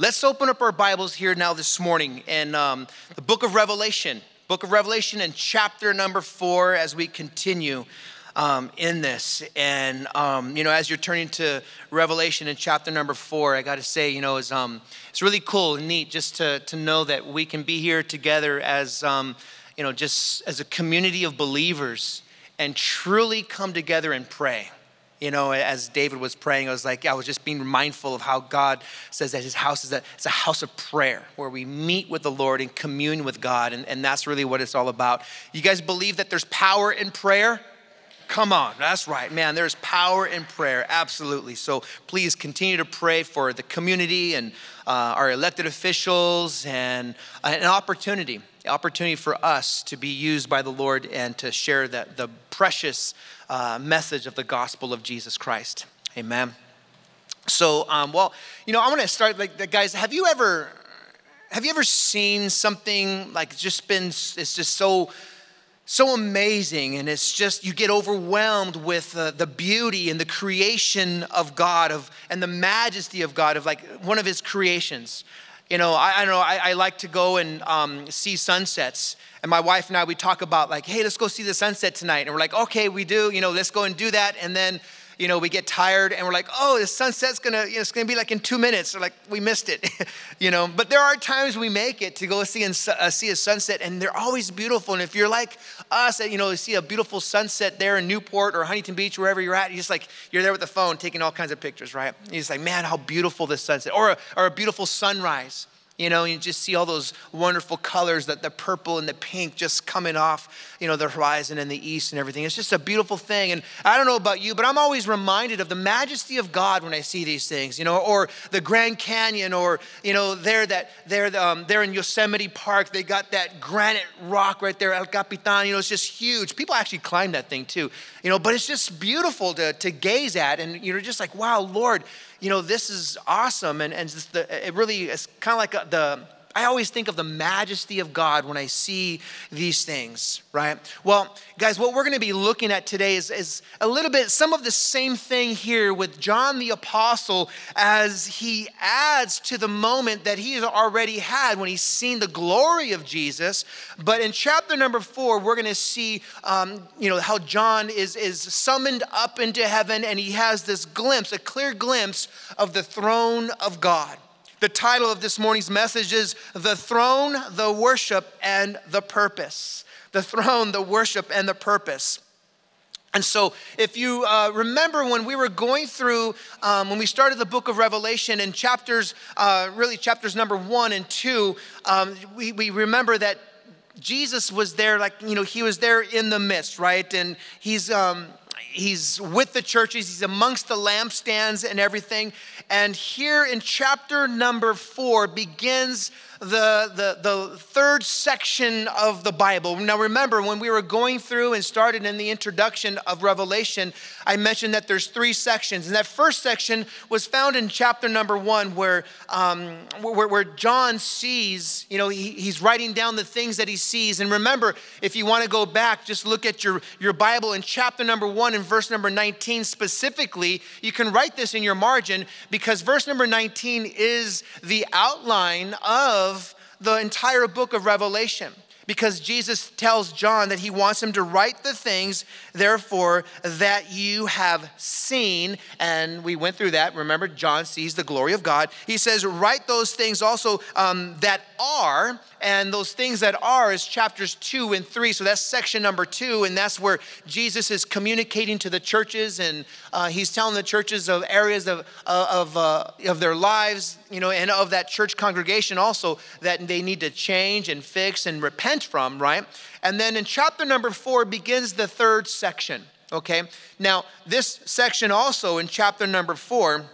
Let's open up our Bibles here now this morning in the book of Revelation and chapter number 4 as we continue in this. And, you know, as you're turning to Revelation in chapter number 4, I got to say, you know, it's really cool and neat just to know that we can be here together as, you know, just as a community of believers and truly come together and pray. You know, as David was praying, I was just being mindful of how God says that his house is it's a house of prayer where we meet with the Lord and commune with God. And that's really what it's all about. You guys believe that there's power in prayer? Come on. That's right, man. There's power in prayer. Absolutely. So please continue to pray for the community and our elected officials and an opportunity for us to be used by the Lord and to share the precious message of the gospel of Jesus Christ. Amen. So, well, you know, I want to start like, guys, have you ever seen something like it's just so amazing, and it's just, you get overwhelmed with the beauty and the creation of God and the majesty of God, of like one of his creations. You know, I like to go and see sunsets. And my wife and I, we talk about like, hey, let's go see the sunset tonight. And we're like, okay, we do, you know, let's go and do that. And then, you know, we get tired and we're like, oh, the sunset's gonna, you know, it's gonna be like in 2 minutes. So like, we missed it, you know. But there are times we make it to go see a sunset, and they're always beautiful. And if you're like us, you know, you see a beautiful sunset there in Newport or Huntington Beach, wherever you're at, you're there with the phone taking all kinds of pictures, right? And you're just like, man, how beautiful this sunset, or a beautiful sunrise. You know, you just see all those wonderful colors, that the purple and the pink just coming off, you know, the horizon and the east and everything. It's just a beautiful thing. And I don't know about you, but I'm always reminded of the majesty of God when I see these things, you know, or the Grand Canyon, or, you know, there in Yosemite Park, they got that granite rock right there, El Capitan, you know, it's just huge. People actually climb that thing too, you know, but it's just beautiful to gaze at. And you're just like, wow, Lord, you know, this is awesome. And just it really is kind of like I always think of the majesty of God when I see these things, right? Well, guys, what we're going to be looking at today is a little bit, some of the same thing here with John the Apostle, as he adds to the moment that he has already had when he's seen the glory of Jesus. But in chapter number 4, we're going to see, you know, how John is summoned up into heaven, and he has this glimpse, a clear glimpse of the throne of God. The title of this morning's message is The Throne, the Worship, and the Purpose. The Throne, the Worship, and the Purpose. And so if you remember when we were going through, when we started the book of Revelation in chapters number 1 and 2, we remember that Jesus was there, like, you know, he was there in the midst, right? And he's with the churches, he's amongst the lampstands and everything. And here in chapter number 4 begins the third section of the Bible. Now remember, when we were going through and started in the introduction of Revelation, I mentioned that there's 3 sections. And that first section was found in chapter number 1, where John sees, you know, he's writing down the things that he sees. And remember, if you want to go back, just look at your Bible in chapter number 1 and verse number 19 specifically. You can write this in your margin, because verse number 19 is the outline of the entire book of Revelation, because Jesus tells John that he wants him to write the things, therefore, that you have seen. And we went through that. Remember, John sees the glory of God. He says, write those things also that are, and those things that are is chapters 2 and 3. So that's section number 2, and that's where Jesus is communicating to the churches, and he's telling the churches of areas of their lives, you know, and of that church congregation also, that they need to change and fix and repent from, right? And then in chapter number 4 begins the third section, okay? Now, this section also in chapter number 4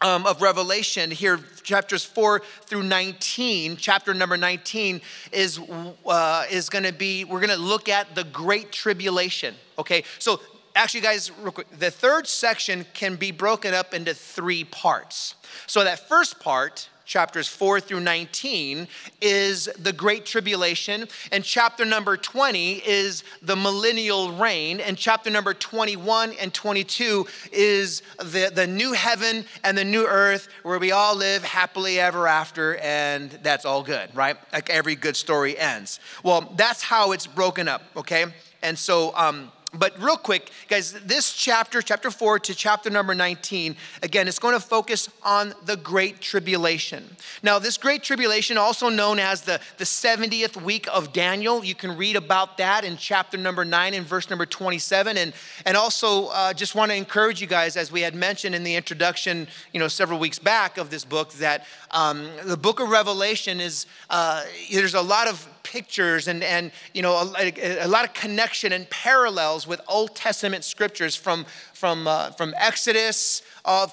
of Revelation here, chapters 4 through 19, chapter number 19 is going to be, we're going to look at the Great Tribulation, okay? So actually, guys, real quick, the third section can be broken up into 3 parts. So that first part, chapters 4 through 19, is the Great Tribulation, and chapter number 20 is the millennial reign, and chapter number 21 and 22 is the new heaven and the new earth where we all live happily ever after, and that's all good, right? Like every good story ends. Well, that's how it's broken up, okay? And so, but real quick, guys, this chapter, chapter 4 to chapter number 19, again, it's going to focus on the Great Tribulation. Now, this Great Tribulation, also known as the 70th week of Daniel, you can read about that in chapter number 9 and verse number 27. And also, just want to encourage you guys, as we had mentioned in the introduction, you know, several weeks back of this book, that the book of Revelation is, there's a lot of pictures and you know, a lot of connection and parallels with Old Testament scriptures from Exodus,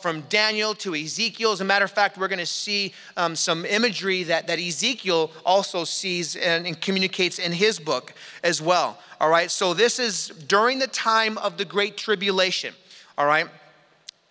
from Daniel to Ezekiel. As a matter of fact, we're going to see some imagery that Ezekiel also sees and communicates in his book as well. All right, so this is during the time of the Great Tribulation. All right.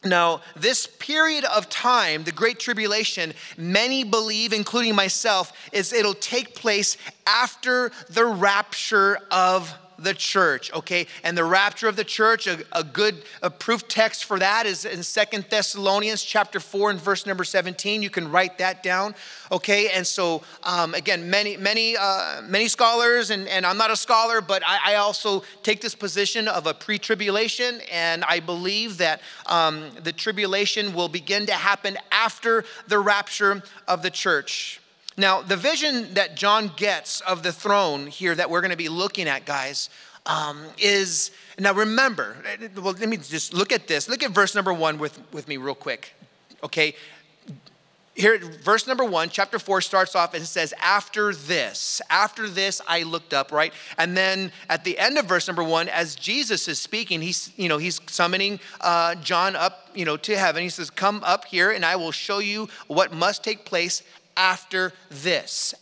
Now, this period of time, the Great Tribulation, many believe, including myself, is it'll take place after the rapture of the church, okay? And the rapture of the church, a good proof text for that is in 2 Thessalonians chapter 4 and verse number 17. You can write that down, okay? And so, again, many scholars, and I'm not a scholar, but I also take this position of a pre-tribulation, and I believe that the tribulation will begin to happen after the rapture of the church. Now, the vision that John gets of the throne here that we're going to be looking at, guys, is, now remember, well, let me just look at this. Look at verse number 1 with me real quick, okay? Here, verse number 1, chapter 4 starts off and says, after this, I looked up, right? And then at the end of verse number 1, as Jesus is speaking, he's summoning John up, you know, to heaven. He says, come up here and I will show you what must take place after this,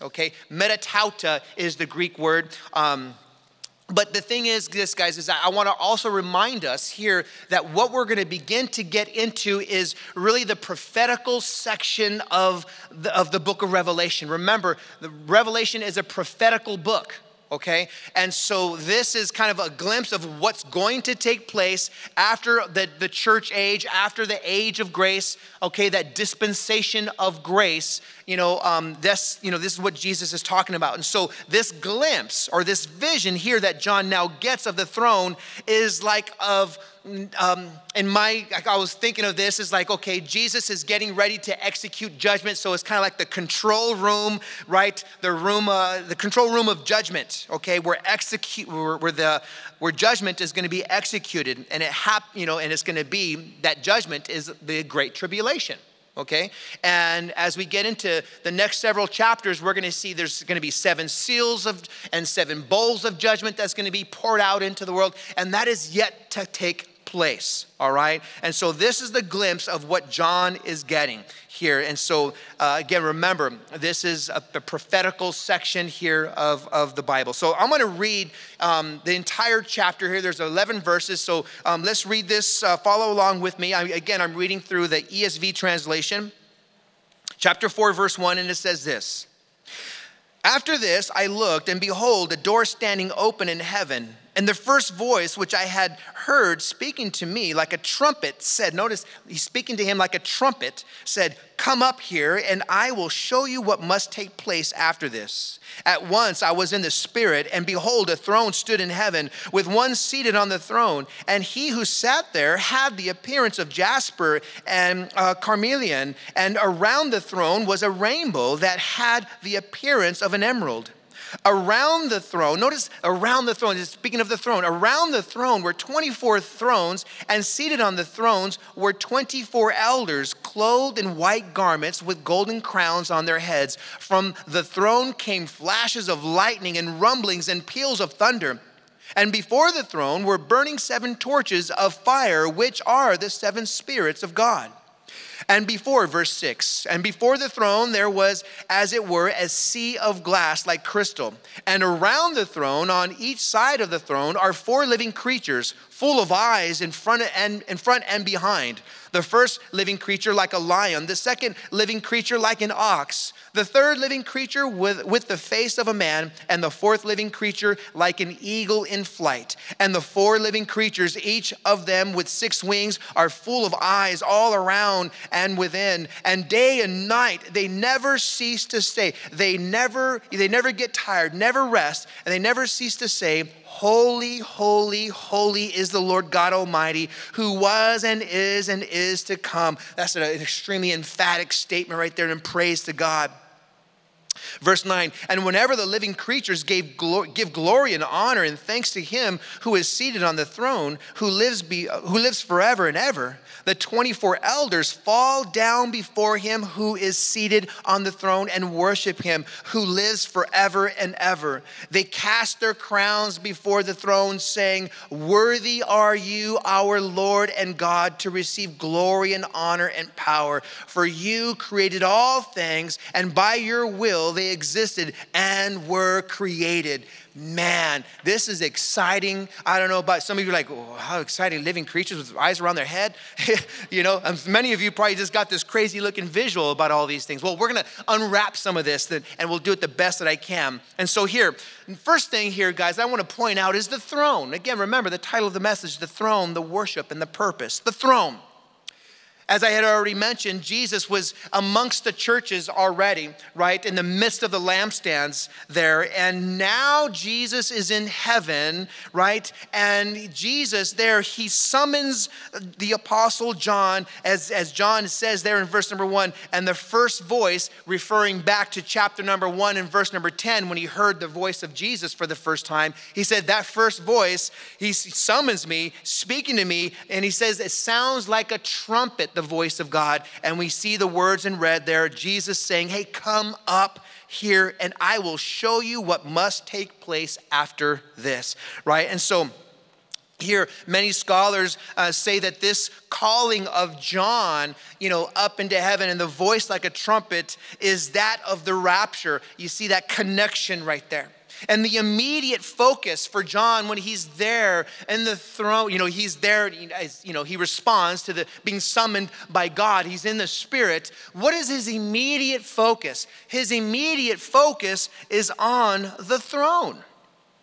okay? Metatauta is the Greek word. But the thing is this, guys, is I want to also remind us here that what we're going to begin to get into is really the prophetical section of the book of Revelation. Remember, the Revelation is a prophetical book. Okay, and so this is kind of a glimpse of what's going to take place after the church age, after the age of grace, okay, that dispensation of grace, you know, this is what Jesus is talking about. And so this glimpse or this vision here that John now gets of the throne is like of, I was thinking of this, is like, okay, Jesus is getting ready to execute judgment. So it's kind of like the control room, right? The control room of judgment, okay? Where judgment is going to be executed, and it's going to be, that judgment is the Great Tribulation. Okay, and as we get into the next several chapters, we're going to see there's going to be 7 seals and 7 bowls of judgment that's going to be poured out into the world, and that is yet to take place, all right? And so this is the glimpse of what John is getting here. And so, again, remember, this is the prophetical section here of the Bible. So I'm going to read the entire chapter here. There's 11 verses. So let's read this. Follow along with me. I'm reading through the ESV translation. Chapter 4, verse 1, and it says this. After this, I looked, and behold, a door standing open in heaven. And the first voice which I had heard speaking to me like a trumpet said, notice he's speaking to him like a trumpet, said, come up here and I will show you what must take place after this. At once I was in the spirit, and behold, a throne stood in heaven with one seated on the throne. And he who sat there had the appearance of jasper and carmelian, and around the throne was a rainbow that had the appearance of an emerald. Around the throne, notice around the throne, speaking of the throne, around the throne were 24 thrones, and seated on the thrones were 24 elders clothed in white garments with golden crowns on their heads. From the throne came flashes of lightning and rumblings and peals of thunder. And before the throne were burning 7 torches of fire, which are the 7 spirits of God. And before, verse 6, and before the throne there was, as it were, a sea of glass like crystal. And around the throne, on each side of the throne, are four living creatures full of eyes in front and behind. The first living creature like a lion, the second living creature like an ox, the third living creature with the face of a man, and the fourth living creature like an eagle in flight. And the four living creatures, each of them with six wings, are full of eyes all around and within. And day and night they never cease to say, they never get tired, never rest, and they never cease to say, holy, holy, holy is the Lord God Almighty, who was and is to come. That's an extremely emphatic statement right there, and praise to God. Verse 9, and whenever the living creatures give glory and honor and thanks to him who is seated on the throne, who lives forever and ever, the 24 elders fall down before him who is seated on the throne and worship him who lives forever and ever. They cast their crowns before the throne, saying, worthy are you, our Lord and God, to receive glory and honor and power. For you created all things, and by your will they existed and were created. Man, this is exciting. I don't know about some of you are like, oh, how exciting, living creatures with eyes around their head. You know, many of you probably just got this crazy looking visual about all these things. Well, we're going to unwrap some of this and we'll do it the best that I can. And so here, first thing here, guys, I want to point out is the throne. Again, remember the title of the message, the throne, the worship, and the purpose. The throne. As I had already mentioned, Jesus was amongst the churches already, right, in the midst of the lampstands there. And now Jesus is in heaven, right? And Jesus there, he summons the apostle John, as John says there in verse number 1, and the first voice, referring back to chapter number 1 and verse number 10, when he heard the voice of Jesus for the first time, he said, that first voice, he summons me, speaking to me, and he says, it sounds like a trumpet, the voice of God. And we see the words in red there, Jesus saying, hey, come up here and I will show you what must take place after this, right? And so here, many scholars say that this calling of John, you know, up into heaven and the voice like a trumpet is that of the rapture. You see that connection right there. And the immediate focus for John when he's there in the throne, you know, he's there, you know, he responds to the being summoned by God. He's in the Spirit. What is his immediate focus? His immediate focus is on the throne.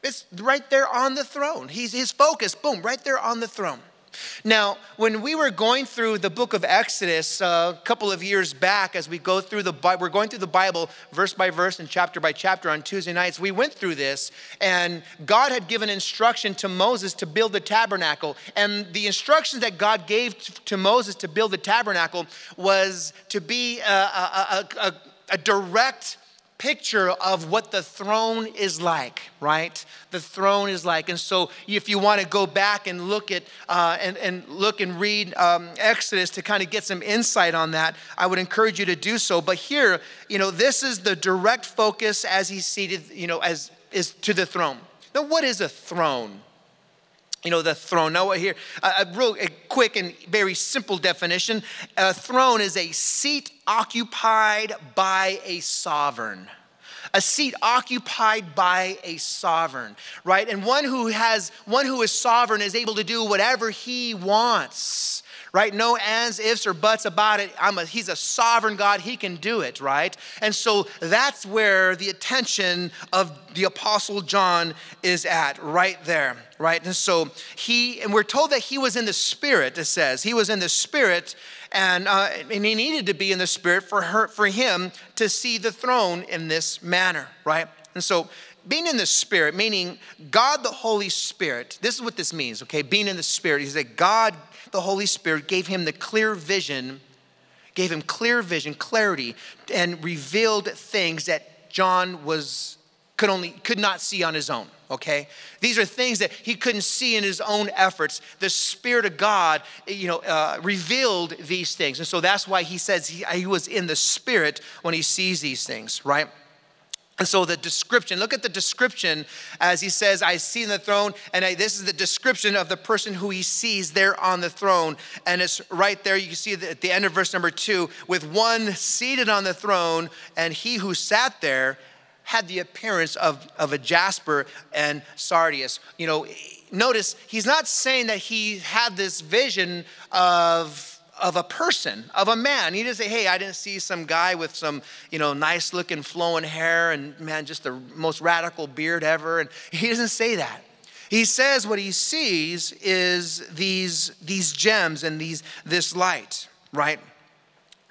It's right there on the throne. His focus, boom, right there on the throne. Now, when we were going through the book of Exodus a couple of years back, as we're going through the Bible verse by verse and chapter by chapter on Tuesday nights, we went through this, and God had given instruction to Moses to build the tabernacle. And the instructions that God gave to Moses to build the tabernacle was to be a direct picture of what the throne is like, right? The throne is like. And so if you want to go back and look at and read Exodus to kind of get some insight on that, I would encourage you to do so. But here, you know, this is the direct focus as he's seated, you know, as is to the throne. Now, what is a throne? You know, the throne. Now, here, a quick and very simple definition. A throne is a seat occupied by a sovereign. A seat occupied by a sovereign, right? And one who is sovereign is able to do whatever he wants, right? No ands, ifs, or buts about it. He's a sovereign God. He can do it, right? And so that's where the attention of the Apostle John is at, right there, right? And so we're told that he was in the Spirit, it says. He was in the Spirit, and he needed to be in the Spirit for him to see the throne in this manner, right? And so being in the Spirit, meaning God the Holy Spirit, this is what this means, okay? Being in the Spirit, he's like God the Holy Spirit gave him the clear vision, clarity, and revealed things that John could not see on his own, okay? These are things that he couldn't see in his own efforts. The Spirit of God, you know, revealed these things. And so that's why he says he was in the Spirit when he sees these things, right? And so the description, look at the description as he says, I see the throne, and this is the description of the person who he sees there on the throne. And it's right there, you can see at the end of verse number 2, with one seated on the throne, and he who sat there had the appearance of a jasper and sardius. You know, notice he's not saying that he had this vision of a person, of a man. He didn't say, hey, I didn't see some guy with some, you know, nice looking flowing hair and, man, just the most radical beard ever. And he doesn't say that. He says what he sees is these gems and this light, right?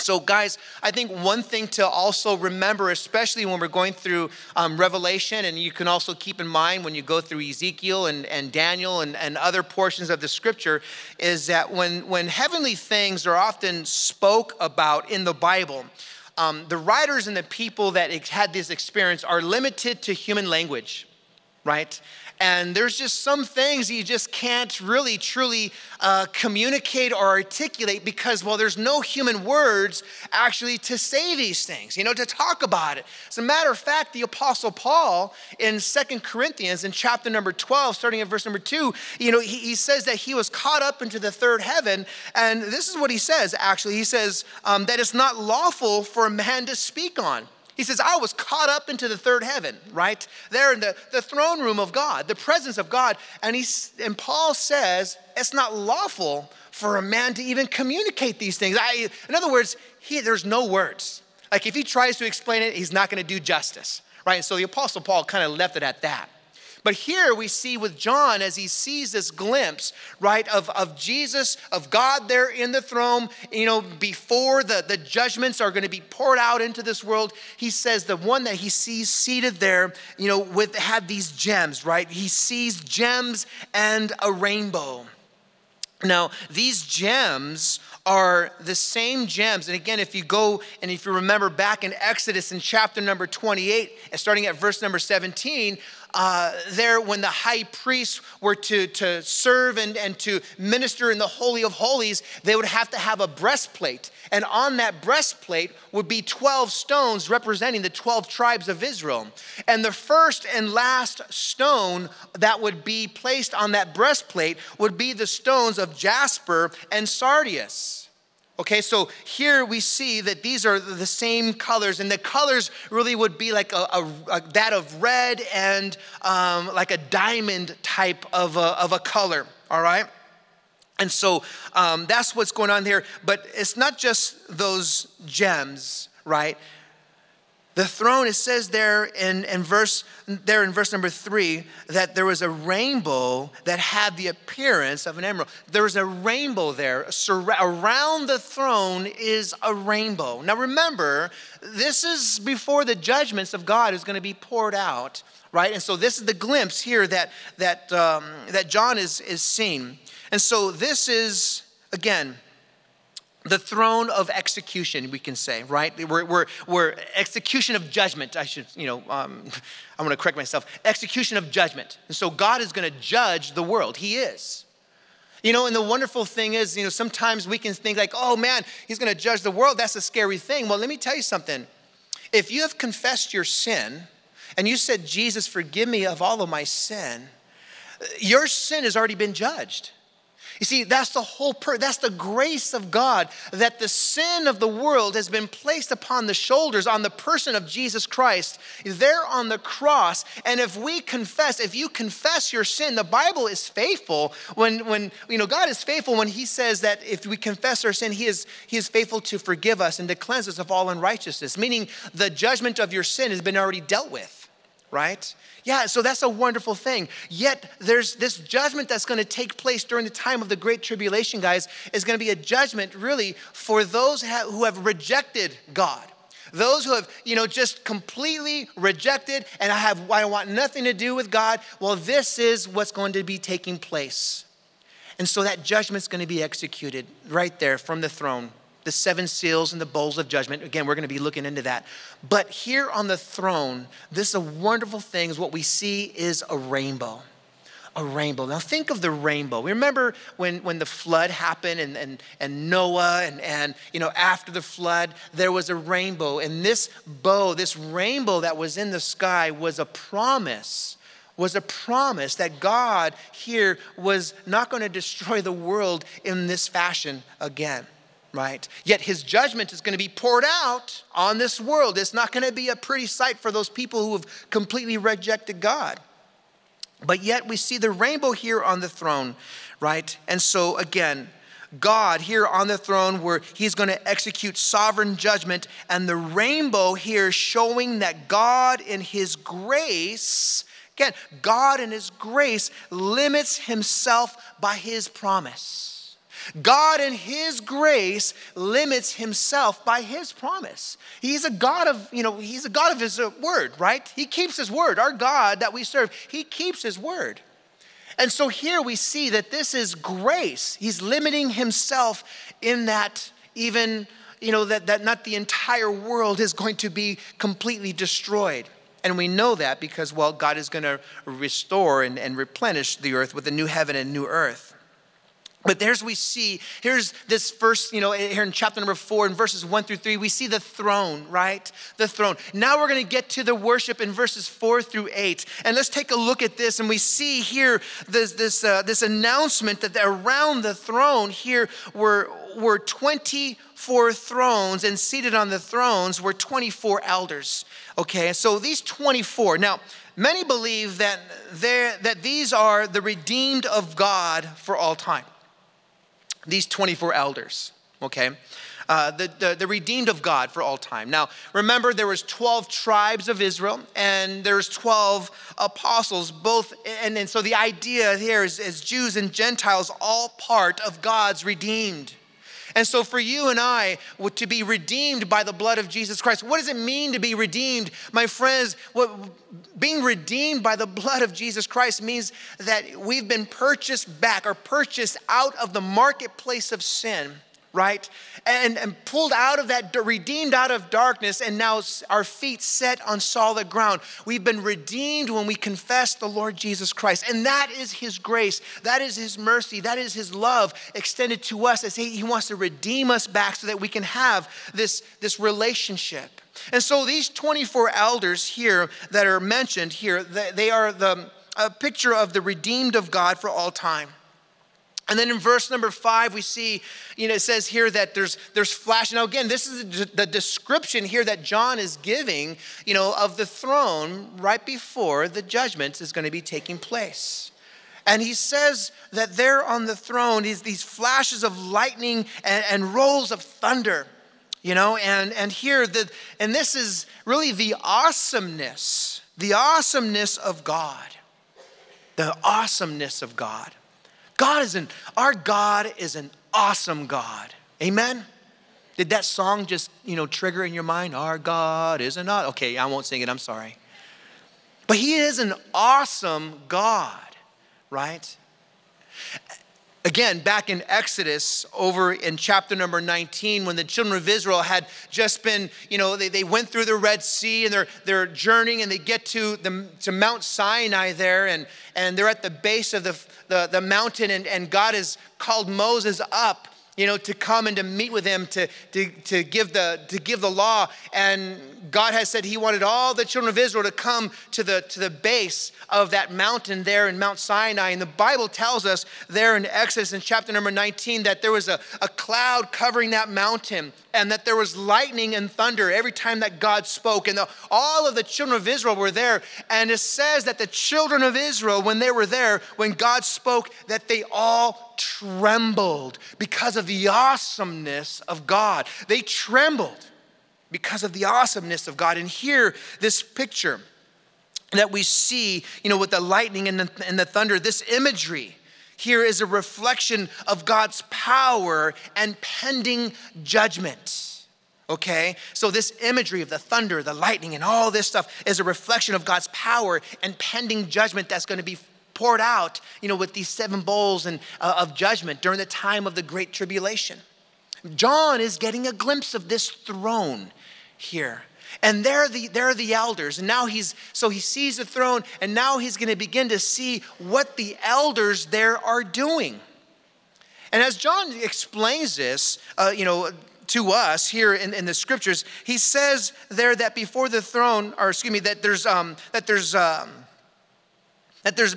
So guys, I think one thing to also remember, especially when we're going through Revelation, and you can also keep in mind when you go through Ezekiel and Daniel and other portions of the scripture, is that when heavenly things are often spoke about in the Bible, the writers and the people that had this experience are limited to human language, right? And there's just some things you just can't really truly communicate or articulate because, well, there's no human words actually to say these things, you know, to talk about it. As a matter of fact, the Apostle Paul in 2 Corinthians in chapter number 12, starting at verse number 2, you know, he says that he was caught up into the third heaven. And this is what he says, actually. He says that it's not lawful for a man to speak on. He says, I was caught up into the third heaven, right? There in the throne room of God, the presence of God. And Paul says, it's not lawful for a man to even communicate these things. In other words, there's no words. Like if he tries to explain it, he's not going to do justice, right? And so the Apostle Paul kind of left it at that. But here we see with John as he sees this glimpse, right, of Jesus, of God there in the throne, you know, before the judgments are going to be poured out into this world. He says the one that he sees seated there, you know, had these gems, right? He sees gems and a rainbow. Now, these gems are the same gems. And again, if you go and if you remember back in Exodus in chapter number 28, starting at verse number 17, there when the high priests were to serve and to minister in the Holy of Holies, they would have to have a breastplate. And on that breastplate would be 12 stones representing the 12 tribes of Israel. And the first and last stone that would be placed on that breastplate would be the stones of jasper and sardius. Okay, so here we see that these are the same colors, and the colors really would be like that of red and like a diamond type of a color, all right? And so that's what's going on here. But it's not just those gems, right? The throne, it says there in verse number 3 that there was a rainbow that had the appearance of an emerald. There was a rainbow there. Around the throne is a rainbow. Now remember, this is before the judgments of God is going to be poured out, right? And so this is the glimpse here that John is seeing. And so this is, again, the throne of execution, we can say, right? We're execution of judgment. I should, you know, I'm going to correct myself. Execution of judgment. And so God is going to judge the world. He is. You know, and the wonderful thing is, you know, sometimes we can think like, oh man, he's going to judge the world. That's a scary thing. Well, let me tell you something. If you have confessed your sin and you said, Jesus, forgive me of all of my sin, your sin has already been judged. You see, that's the grace of God, that the sin of the world has been placed upon the shoulders, on the person of Jesus Christ, there on the cross. And if you confess your sin, the Bible is faithful when you know, God is faithful when he says that if we confess our sin, he is faithful to forgive us and to cleanse us of all unrighteousness, meaning the judgment of your sin has been already dealt with. Right? Yeah, so that's a wonderful thing. Yet there's this judgment that's going to take place during the time of the Great Tribulation, guys, is going to be a judgment really for those who have rejected God. Those who have, you know, just completely rejected and I want nothing to do with God. Well, this is what's going to be taking place. And so that judgment's going to be executed right there from the throne. The 7 seals and the bowls of judgment. Again, we're going to be looking into that. But here on the throne, this is a wonderful thing, is what we see is a rainbow. a rainbow. Now think of the rainbow. Remember when the flood happened and Noah and you know, after the flood, there was a rainbow. And this bow, this rainbow that was in the sky was a promise that God here was not going to destroy the world in this fashion again, right? Yet his judgment is going to be poured out on this world. It's not going to be a pretty sight for those people who have completely rejected God. But yet we see the rainbow here on the throne, right? And so again, God here on the throne where he's going to execute sovereign judgment, and the rainbow here showing that God in his grace, again, God in his grace limits himself by his promise. God in his grace limits himself by his promise. He's a God of, you know, he's a God of his word, right? He keeps his word. Our God that we serve, he keeps his word. And so here we see that this is grace. He's limiting himself in that even, you know, that not the entire world is going to be completely destroyed. And we know that because, well, God is going to restore and replenish the earth with a new heaven and new earth. But here's this first, you know, here in chapter number 4 in verses 1 through 3, we see the throne, right? The throne. Now we're going to get to the worship in verses 4 through 8. And let's take a look at this. And we see here this announcement that around the throne here were 24 thrones, and seated on the thrones were 24 elders. Okay, so these 24. Now, many believe that these are the redeemed of God for all time. These 24 elders, okay? The redeemed of God for all time. Now, remember, there was 12 tribes of Israel, and there's 12 apostles, both. And so the idea here is Jews and Gentiles, all part of God's redeemed. And so for you and I, to be redeemed by the blood of Jesus Christ, what does it mean to be redeemed? My friends, being redeemed by the blood of Jesus Christ means that we've been purchased back or purchased out of the marketplace of sin, right? And pulled out of that, redeemed out of darkness, and now our feet set on solid ground. We've been redeemed when we confess the Lord Jesus Christ. And that is his grace. That is his mercy. That is his love extended to us as he wants to redeem us back so that we can have this relationship. And so these 24 elders here that are mentioned here, they are a picture of the redeemed of God for all time. And then in verse number 5, we see, you know, it says here that there's flash. Now, again, this is the description here that John is giving, you know, of the throne right before the judgment is going to be taking place. And he says that there on the throne is these flashes of lightning and rolls of thunder, you know, and here, and this is really the awesomeness of God, the awesomeness of God. Our God is an awesome God. Amen? Did that song just, you know, trigger in your mind? Our God is an awesome. Okay, I won't sing it, I'm sorry. But he is an awesome God, right? Again, back in Exodus, over in chapter number 19, when the children of Israel had just been, you know, they went through the Red Sea and they're journeying, and they get to Mount Sinai there, and they're at the base of the mountain, and God has called Moses up, you know, to come and to meet with him, to give the law. And God has said he wanted all the children of Israel to come to the base of that mountain there in Mount Sinai. And the Bible tells us there in Exodus in chapter number 19 that there was a cloud covering that mountain, and that there was lightning and thunder every time that God spoke. And all of the children of Israel were there. And it says that the children of Israel, when they were there, when God spoke, that they all trembled because of the awesomeness of God. They trembled because of the awesomeness of God. And here, this picture that we see, you know, with the lightning and the thunder, this imagery here is a reflection of God's power and pending judgment. Okay, so this imagery of the thunder, the lightning, and all this stuff is a reflection of God's power and pending judgment that's going to be poured out, you know, with these 7 bowls of judgment during the time of the Great Tribulation. John is getting a glimpse of this throne here. And they're the elders. And now he sees the throne, and now he's going to begin to see what the elders there are doing. And as John explains this, to us here in the scriptures, he says there that before the throne, that there's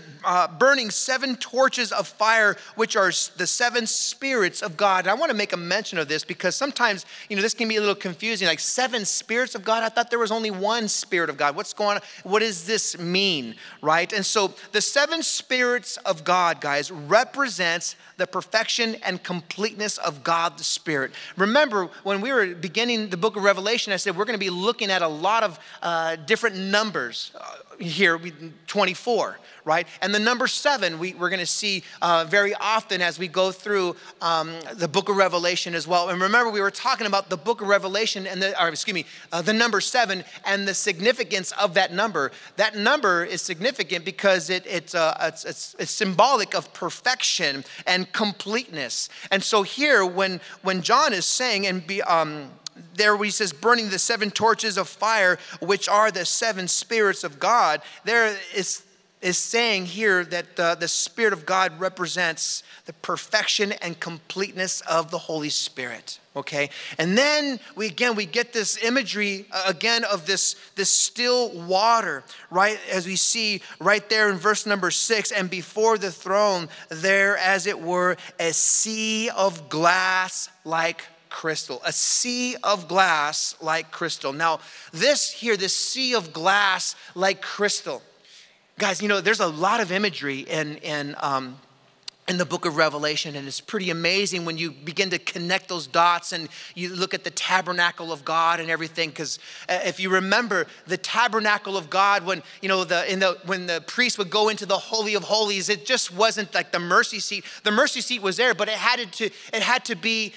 burning seven torches of fire, which are the seven spirits of God. And I want to make a mention of this because sometimes, this can be a little confusing. Like, seven spirits of God? I thought there was only one spirit of God. What's going on? What does this mean, right? And so the seven spirits of God, guys, represents the perfection and completeness of God the Spirit. Remember, when we were beginning the book of Revelation, I said we're going to be looking at a lot of different numbers. Here, 24, right? And the number seven, we're going to see very often as we go through the book of Revelation as well. And remember, we were talking about the book of Revelation and the number seven and the significance of that number. That number is significant because it's symbolic of perfection and completeness. And so here, when John is saying there he says, burning the seven torches of fire, which are the seven spirits of God. There is saying here that the Spirit of God represents the perfection and completeness of the Holy Spirit. Okay, and then we get this imagery again of this still water, right? As we see right there in verse number 6, and before the throne there, as it were, a sea of glass like crystal, a sea of glass like crystal. Now, this sea of glass like crystal, guys, there's a lot of imagery in the book of Revelation, and it's pretty amazing when you begin to connect those dots and you look at the tabernacle of God and everything. Because if you remember the tabernacle of God, when the priest would go into the Holy of Holies, it just wasn't like the mercy seat. The mercy seat was there, but it had to be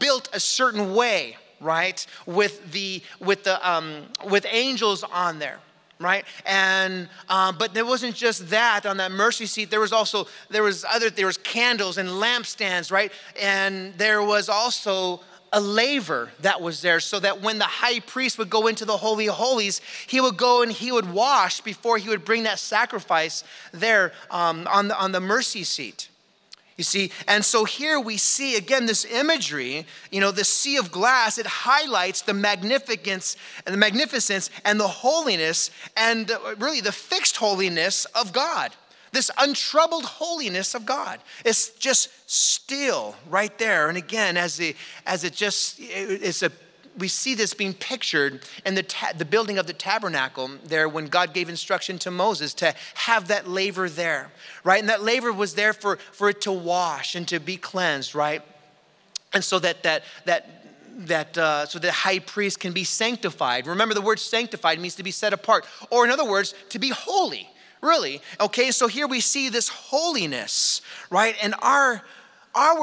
built a certain way, right? With angels on there. Right, and but there wasn't just that on that mercy seat. There was candles and lampstands, right, and there was also a laver that was there, so that when the high priest would go into the Holy of Holies, he would go and he would wash before he would bring that sacrifice there on the mercy seat. You see, and so here we see again this imagery, the sea of glass. It highlights the magnificence and the holiness and really the fixed holiness of God. This untroubled holiness of God. It's just still right there. And again, we see this being pictured in the building of the tabernacle there when God gave instruction to Moses to have that laver there, right? And that laver was there for it to wash and to be cleansed, right? And so so the high priest can be sanctified. Remember, the word sanctified means to be set apart, or in other words, to be holy, really. Okay, so here we see this holiness, right? And our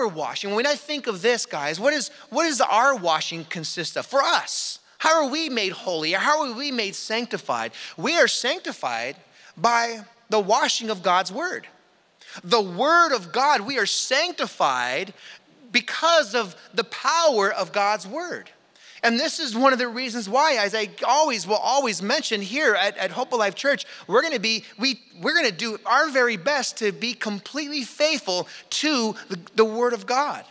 washing. When I think of this, guys, what does our washing consist of for us? How are we made holy? How are we made sanctified? We are sanctified by the washing of God's word. The word of God, we are sanctified because of the power of God's word. And this is one of the reasons why, as I will always mention here at Hope Alive Church, we're going to do our very best to be completely faithful to the Word of God,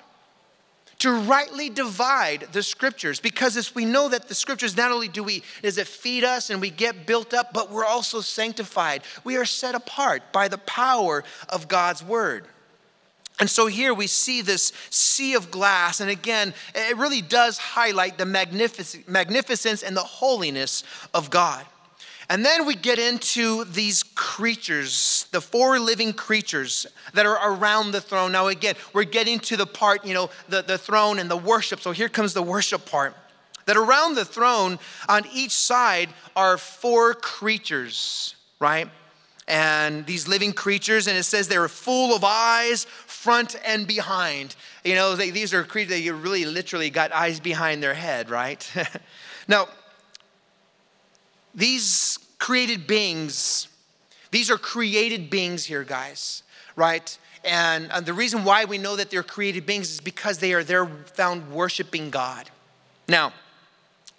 to rightly divide the Scriptures, because as we know that the Scriptures, not only does it feed us and we get built up, but we're also sanctified. We are set apart by the power of God's Word. And so here we see this sea of glass. And again, it really does highlight the magnificence and the holiness of God. And then we get into these creatures, the four living creatures that are around the throne. Now again, we're getting to the part, the throne and the worship. So here comes the worship part. That around the throne on each side are four creatures, right? And these living creatures, and it says they were full of eyes, front and behind. These are creatures that really literally got eyes behind their head, right? Now, these are created beings here, guys, right? And the reason why we know that they're created beings is because they are there found worshiping God. Now,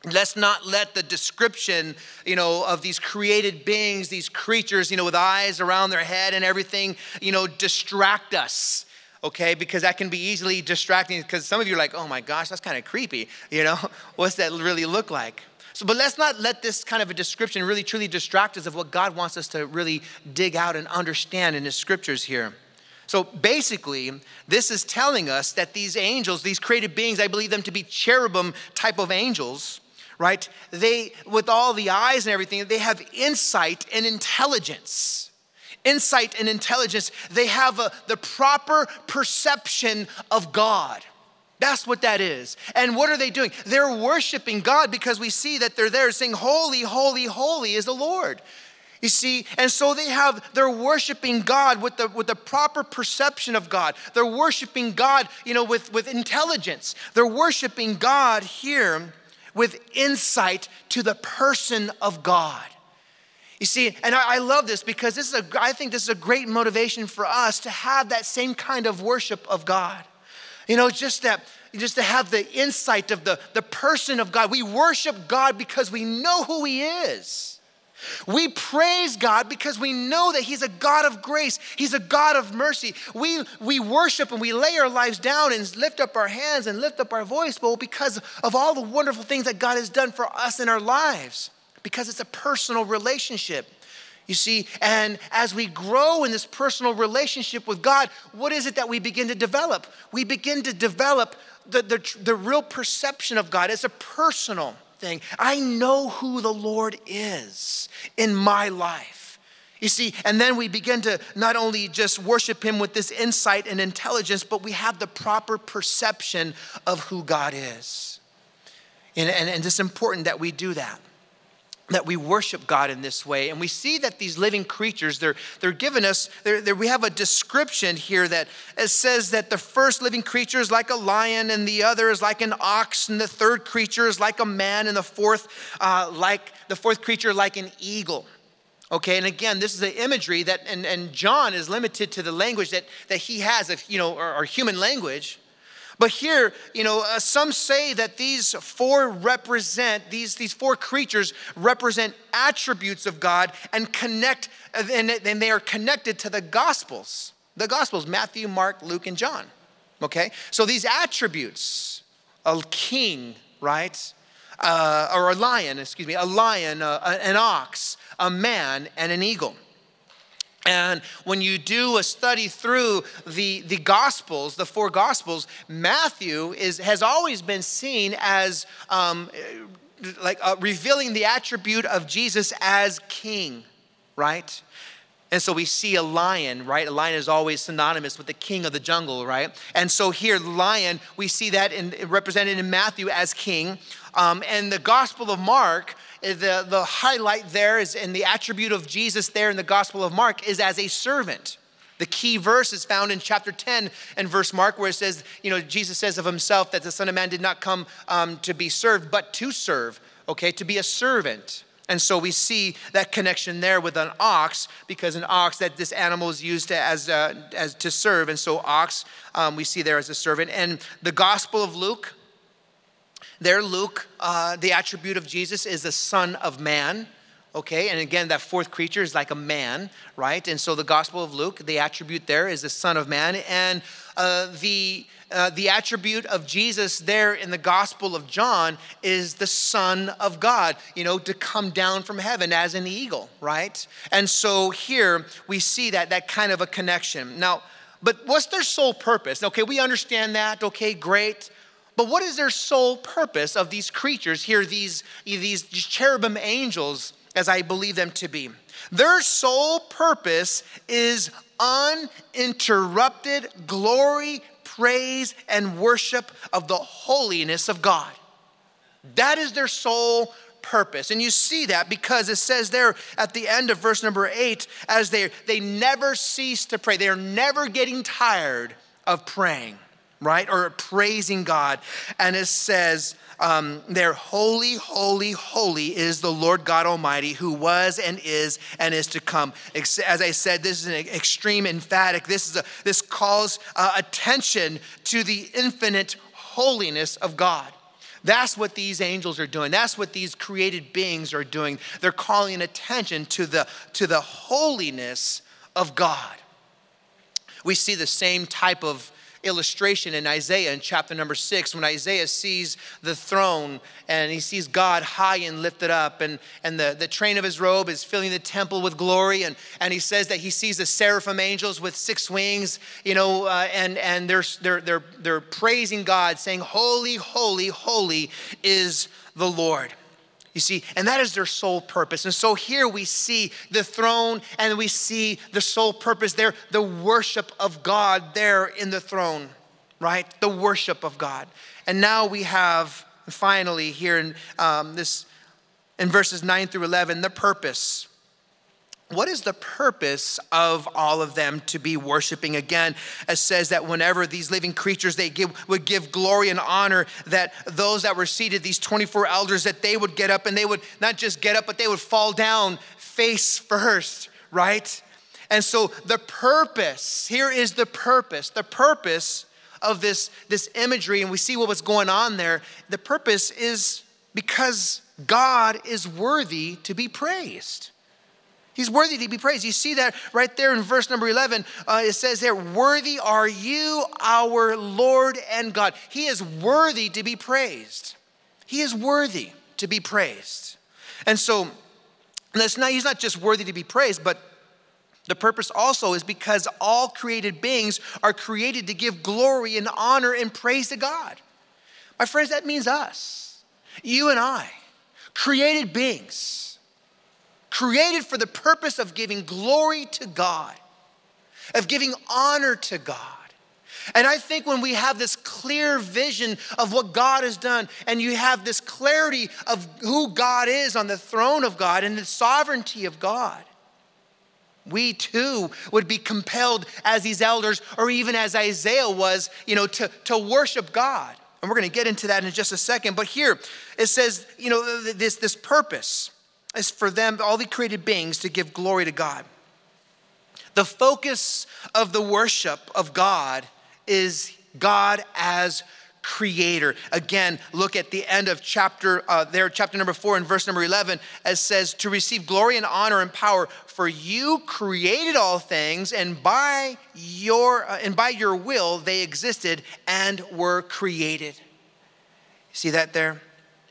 Let's not let the description, of these created beings, these creatures, with eyes around their head and everything, distract us, okay? Because that can be easily distracting, because some of you are like, oh my gosh, that's kind of creepy, What's that really look like? So, but let's not let this kind of a description really truly distract us of what God wants us to really dig out and understand in his scriptures here. So basically, this is telling us that these angels, these created beings, I believe them to be cherubim type of angels, right? They, with all the eyes and everything, they have insight and intelligence. Insight and intelligence. They have the proper perception of God. That's what that is. And what are they doing? They're worshiping God, because we see that they're there saying, holy, holy, holy is the Lord. You see, and so they're worshiping God with the proper perception of God. They're worshiping God, with intelligence. They're worshiping God here with insight to the person of God. You see, and I love this, because I think this is a great motivation for us to have that same kind of worship of God. Just to have the insight of the person of God. We worship God because we know who he is. We praise God because we know that he's a God of grace. He's a God of mercy. We worship and we lay our lives down and lift up our hands and lift up our voice, but because of all the wonderful things that God has done for us in our lives, because it's a personal relationship. You see, and as we grow in this personal relationship with God, what is it that we begin to develop? We begin to develop the real perception of God. It's a personal thing. I know who the Lord is in my life. You see, and then we begin to not only just worship him with this insight and intelligence, but we have the proper perception of who God is. And it's important that we do that. That we worship God in this way. And we see that these living creatures, we have a description here that it says that the first living creature is like a lion, and the other is like an ox, and the third creature is like a man, and the fourth creature like an eagle. Okay, and again, this is the imagery that, and John is limited to the language that he has, or human language. But here, some say that these four creatures represent attributes of God and they are connected to the Gospels, Matthew, Mark, Luke, and John, okay? So these attributes, a king, right? Or a lion, excuse me, a lion, an ox, a man, and an eagle. And when you do a study through the Gospels, the four Gospels, Matthew has always been seen as revealing the attribute of Jesus as king, right? And so we see a lion, right? A lion is always synonymous with the king of the jungle, right? And so here, lion, we see that represented in Matthew as king. And the Gospel of Mark, the highlight there is, and the attribute of Jesus there in the Gospel of Mark is as a servant. The key verse is found in chapter 10 and verse Mark, where it says, Jesus says of himself that the Son of Man did not come to be served, but to serve, okay, to be a servant. And so we see that connection there with an ox, because an ox, that this animal is used as to serve. And so ox, we see there as a servant. And the Gospel of Luke, the attribute of Jesus is the Son of Man, okay? And again, that fourth creature is like a man, right? And so the Gospel of Luke, the attribute there is the Son of Man. And the attribute of Jesus there in the Gospel of John is the Son of God, to come down from heaven as an eagle, right? And so here we see that kind of a connection. Now, but what's their sole purpose? Okay, we understand that. Okay, great. But what is their sole purpose of these creatures here, these cherubim angels, as I believe them to be? Their sole purpose is uninterrupted glory, praise, and worship of the holiness of God. That is their sole purpose. And you see that because it says there at the end of verse number 8, as they never cease to pray. They are never getting tired of praying, right? Or praising God. And it says, they're holy, holy, holy is the Lord God Almighty, who was and is to come. As I said, this is an extreme emphatic. This calls attention to the infinite holiness of God. That's what these angels are doing. That's what these created beings are doing. They're calling attention to the holiness of God. We see the same type of illustration in Isaiah in chapter number 6, when Isaiah sees the throne and he sees God high and lifted up, and the train of his robe is filling the temple with glory, and he says that he sees the seraphim angels with 6 wings, and they're praising God, saying, "Holy, holy, holy is the Lord." You see, and that is their sole purpose. And so here we see the throne and we see the sole purpose there, the worship of God there in the throne, right? The worship of God. And now we have finally here in verses 9 through 11, the purpose. What is the purpose of all of them to be worshiping? Again, it says that whenever these living creatures, would give glory and honor, that those that were seated, these 24 elders, that they would get up, and they would not just get up, but they would fall down face first, right? And so the purpose, here is the purpose of this imagery, and we see what was going on there. The purpose is because God is worthy to be praised. He's worthy to be praised. You see that right there in verse number 11. It says there, "Worthy are you, our Lord and God." He is worthy to be praised. He is worthy to be praised. And so, he's not just worthy to be praised, but the purpose also is because all created beings are created to give glory and honor and praise to God. My friends, that means us, you and I, created beings, created for the purpose of giving glory to God, of giving honor to God. And I think when we have this clear vision of what God has done, and you have this clarity of who God is on the throne of God and the sovereignty of God, we too would be compelled as these elders, or even as Isaiah was, to worship God. And we're going to get into that in just a second. But here it says, this purpose is for them, all the created beings, to give glory to God. The focus of the worship of God is God as creator. Again, look at the end of chapter number 4 and verse number 11, as says, "To receive glory and honor and power, for you created all things, and by your will they existed and were created." See that there?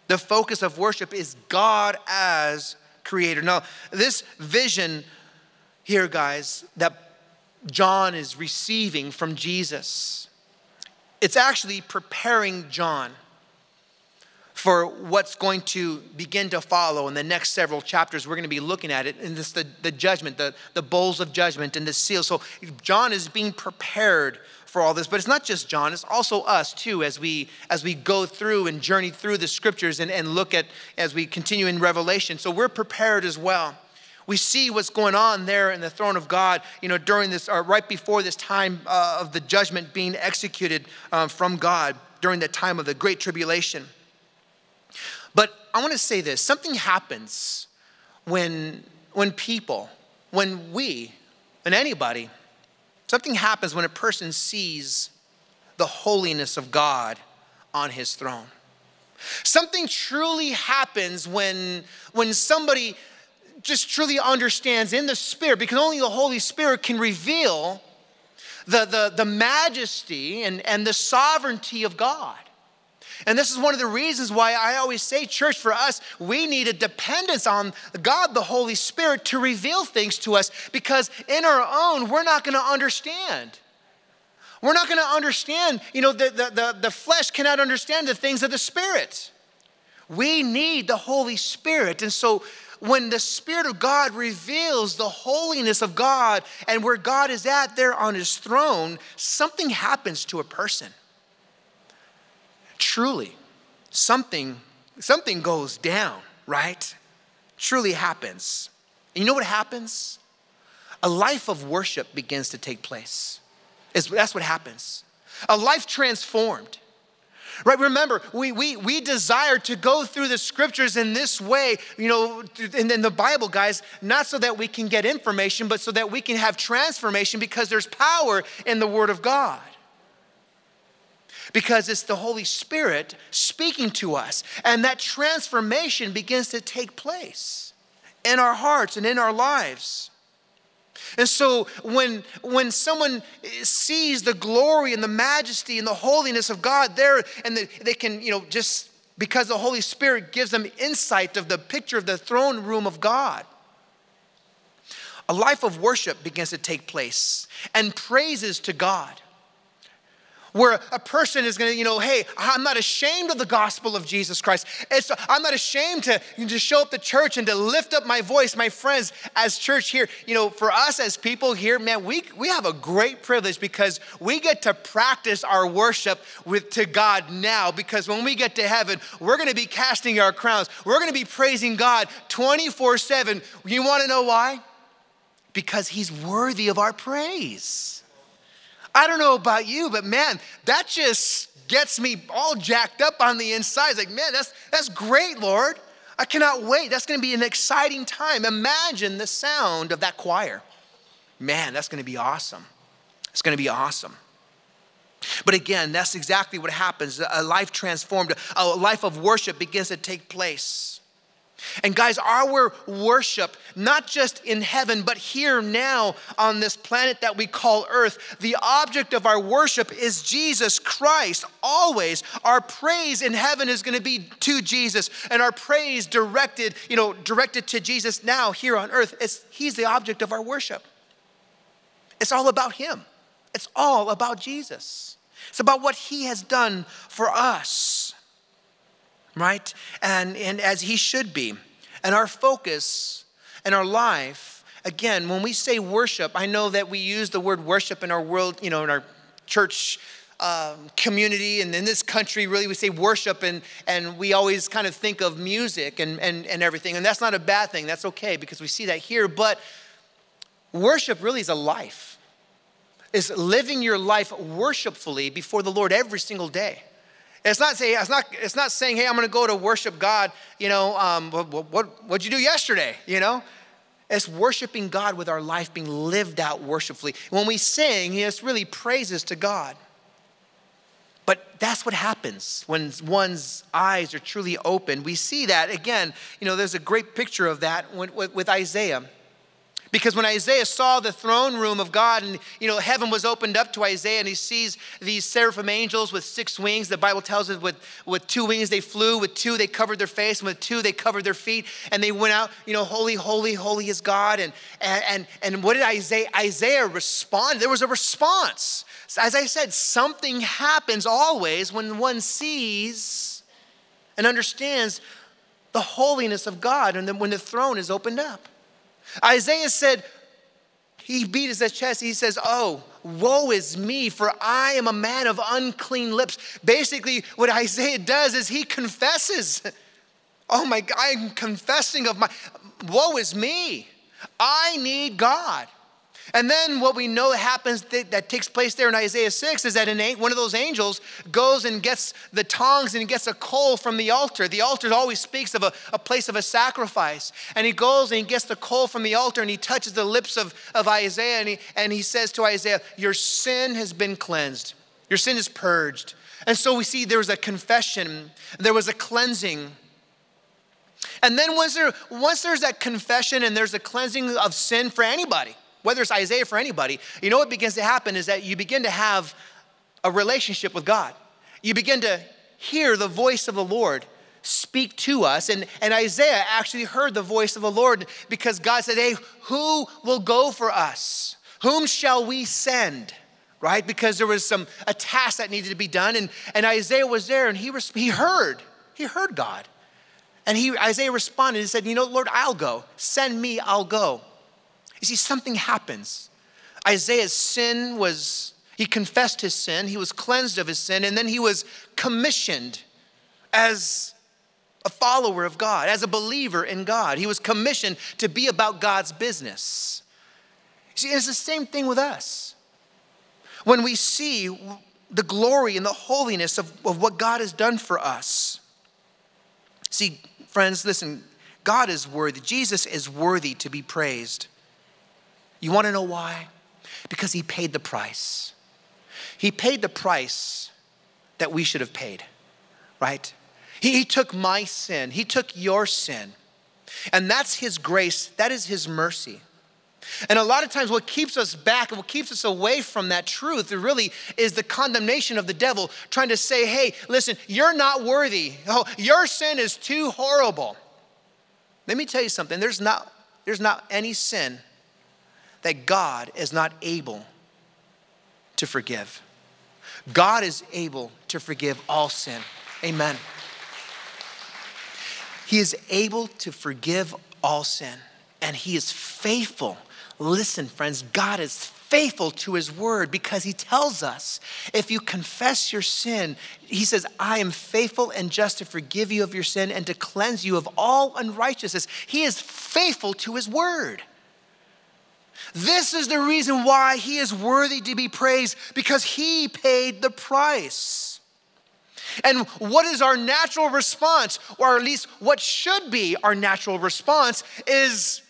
The focus of worship is God as creator. Now, this vision here, guys, that John is receiving from Jesus, it's actually preparing John for what's going to begin to follow in the next several chapters. We're going to be looking at it in this, the judgment, the bowls of judgment and the seals. So John is being prepared for all this, but it's not just John, it's also us too, as we go through and journey through the scriptures and look at, as we continue in Revelation. So we're prepared as well. We see what's going on there in the throne of God, during this, or right before this time of the judgment being executed from God during the time of the Great Tribulation. But I want to say this, something happens when anybody, something happens when a person sees the holiness of God on his throne. Something truly happens when somebody just truly understands in the Spirit, because only the Holy Spirit can reveal the majesty and the sovereignty of God. And this is one of the reasons why I always say, church, for us, we need a dependence on God, the Holy Spirit, to reveal things to us, because in our own, we're not going to understand. We're not going to understand, the flesh cannot understand the things of the Spirit. We need the Holy Spirit. And so when the Spirit of God reveals the holiness of God and where God is at there on his throne, something happens to a person. Truly, something goes down, right? Truly happens. And you know what happens? A life of worship begins to take place. That's what happens. A life transformed. Right? Remember, we desire to go through the scriptures in this way, in the Bible, guys, not so that we can get information, but so that we can have transformation, because there's power in the Word of God. because it's the Holy Spirit speaking to us. And that transformation begins to take place in our hearts and in our lives. And so when someone sees the glory and the majesty and the holiness of God there, and they can, just because the Holy Spirit gives them insight of the picture of the throne room of God, a life of worship begins to take place and praises to God, where a person is going to, hey, I'm not ashamed of the gospel of Jesus Christ. I'm not ashamed to show up to church and to lift up my voice, my friends, as church here. For us as people here, man, we have a great privilege because we get to practice our worship to God now, because when we get to heaven, we're going to be casting our crowns. We're going to be praising God 24/7. You want to know why? Because he's worthy of our praise. I don't know about you, but man, that just gets me all jacked up on the inside. It's like, man, that's great, Lord. I cannot wait. That's going to be an exciting time. Imagine the sound of that choir. Man, that's going to be awesome. It's going to be awesome. But again, that's exactly what happens. A life transformed, a life of worship begins to take place. And guys, our worship, not just in heaven, but here now on this planet that we call earth, the object of our worship is Jesus Christ. Always our praise in heaven is going to be to Jesus, and our praise directed to Jesus now here on earth. He's the object of our worship. It's all about him. It's all about Jesus. It's about what he has done for us. Right? And as he should be. And our focus and our life, again, when we say worship, I know that we use the word worship in our world, in our church community and in this country, really we say worship, and we always kind of think of music and everything. And that's not a bad thing. That's okay, because we see that here. But worship really is a life. It's living your life worshipfully before the Lord every single day. It's not saying, hey, I'm going to go to worship God, what'd you do yesterday, It's worshiping God with our life being lived out worshipfully. When we sing, it's really praises to God. But that's what happens when one's eyes are truly open. We see that, again, there's a great picture of that with Isaiah. Because when Isaiah saw the throne room of God and, heaven was opened up to Isaiah, and he sees these seraphim angels with 6 wings. The Bible tells us with 2 wings they flew, with 2 they covered their face, and with 2 they covered their feet. And they went out, holy, holy, holy is God. And what did Isaiah? Isaiah responded. There was a response. As I said, something happens always when one sees and understands the holiness of God, and then when the throne is opened up. Isaiah said, he beat his chest. He says, oh, woe is me, for I am a man of unclean lips. Basically, what Isaiah does is he confesses. Oh my God, I'm confessing woe is me. I need God. And then what we know happens that takes place there in Isaiah 6 is that one of those angels goes and gets the tongs and gets a coal from the altar. The altar always speaks of a place of a sacrifice. And he goes and he gets the coal from the altar, and he touches the lips of Isaiah, and he says to Isaiah, your sin has been cleansed. Your sin is purged. And so we see there was a confession. There was a cleansing. And then once there's that confession and there's a cleansing of sin for anybody, whether it's Isaiah for anybody, what begins to happen is that you begin to have a relationship with God. You begin to hear the voice of the Lord speak to us. And Isaiah actually heard the voice of the Lord, because God said, hey, who will go for us? Whom shall we send? Right? Because there was a task that needed to be done. And Isaiah was there, and he heard God. And Isaiah responded and said, Lord, I'll go. Send me, I'll go. You see, something happens. Isaiah's sin he confessed his sin, he was cleansed of his sin, and then he was commissioned as a follower of God, as a believer in God. He was commissioned to be about God's business. You see, it's the same thing with us. When we see the glory and the holiness of what God has done for us. See, friends, listen, God is worthy. Jesus is worthy to be praised. You want to know why? Because he paid the price. He paid the price that we should have paid, right? He took my sin. He took your sin. And that's his grace. That is his mercy. And a lot of times what keeps us back and what keeps us away from that truth really is the condemnation of the devil trying to say, hey, listen, you're not worthy. Oh, your sin is too horrible. Let me tell you something. There's not any sin that God is not able to forgive. God is able to forgive all sin. Amen. He is able to forgive all sin. And he is faithful. Listen, friends, God is faithful to his word because he tells us if you confess your sin, he says, I am faithful and just to forgive you of your sin and to cleanse you of all unrighteousness. He is faithful to his word. This is the reason why he is worthy to be praised, because he paid the price. And what is our natural response, or at least what should be our natural response, is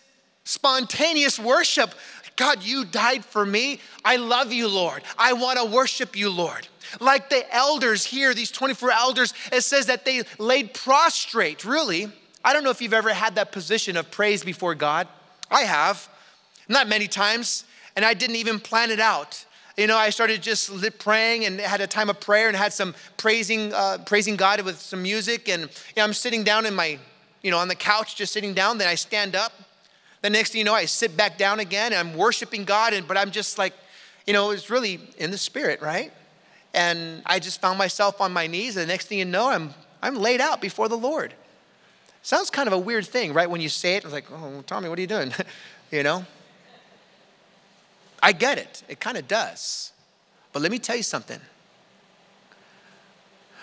spontaneous worship. God, you died for me. I love you, Lord. I want to worship you, Lord. Like the elders here, these 24 elders, it says that they laid prostrate, really. I don't know if you've ever had that position of praise before God. I have, not many times, and I didn't even plan it out. You know, I started just praying and had a time of prayer and had some praising God with some music. And you know, I'm sitting down in my, you know, on the couch, just sitting down. Then I stand up. The next thing you know, I sit back down again and I'm worshiping God. But I'm just like, you know, it's really in the spirit, right? And I just found myself on my knees. And the next thing you know, I'm laid out before the Lord. Sounds kind of a weird thing, right? When you say it, I was like, oh, Tommy, what are you doing? You know? I get it. It kind of does. But let me tell you something.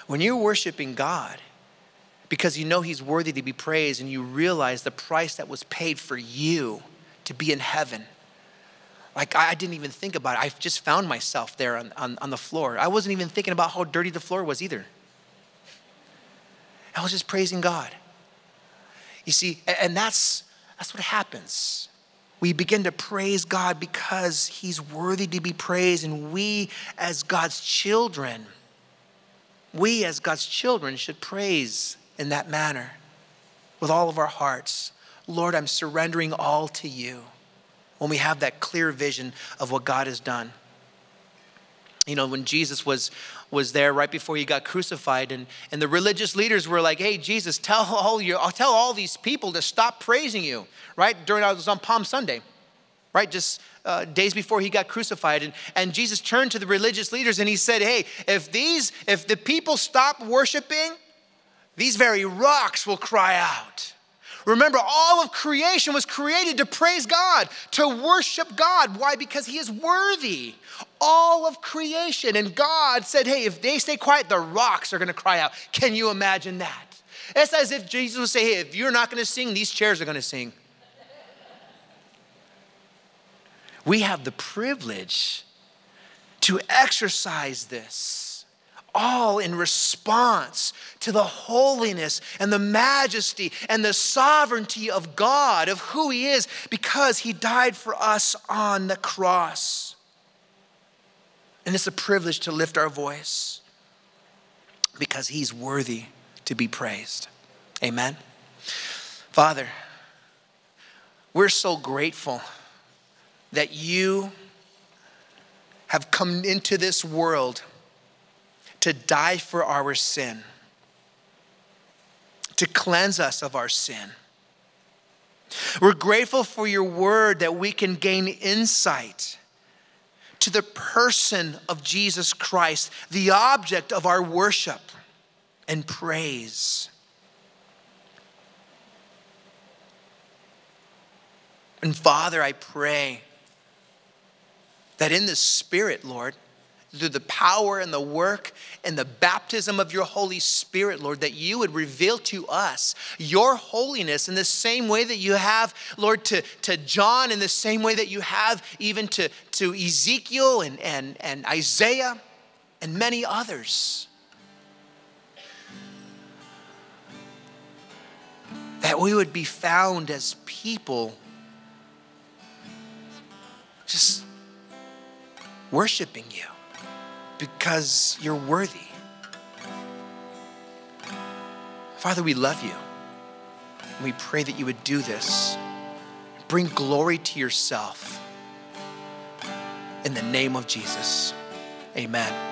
When you're worshiping God, because you know he's worthy to be praised and you realize the price that was paid for you to be in heaven. Like, I didn't even think about it. I just found myself there on the floor. I wasn't even thinking about how dirty the floor was either. I was just praising God. You see, and that's what happens. We begin to praise God because he's worthy to be praised. And we as God's children should praise in that manner with all of our hearts. Lord, I'm surrendering all to you. When we have that clear vision of what God has done. You know, when Jesus was there right before he got crucified, and the religious leaders were like, hey, Jesus, tell all these people to stop praising you, right? It was on Palm Sunday, right? Just days before he got crucified. And Jesus turned to the religious leaders and he said, hey, if the people stop worshiping, these very rocks will cry out. Remember, all of creation was created to praise God, to worship God. Why? Because he is worthy. All of creation. And God said, hey, if they stay quiet, the rocks are going to cry out. Can you imagine that? It's as if Jesus would say, hey, if you're not going to sing, these chairs are going to sing. We have the privilege to exercise this. All in response to the holiness and the majesty and the sovereignty of God, of who he is, because he died for us on the cross. And it's a privilege to lift our voice because he's worthy to be praised. Amen. Father, we're so grateful that you have come into this world to die for our sin, to cleanse us of our sin. We're grateful for your word that we can gain insight to the person of Jesus Christ, the object of our worship and praise. And Father, I pray that in the Spirit, Lord, through the power and the work and the baptism of your Holy Spirit, Lord, that you would reveal to us your holiness in the same way that you have, Lord, to John, in the same way that you have even to Ezekiel and Isaiah and many others. That we would be found as people just worshiping you. Because you're worthy. Father, we love you. And we pray that you would do this. Bring glory to yourself. In the name of Jesus, amen.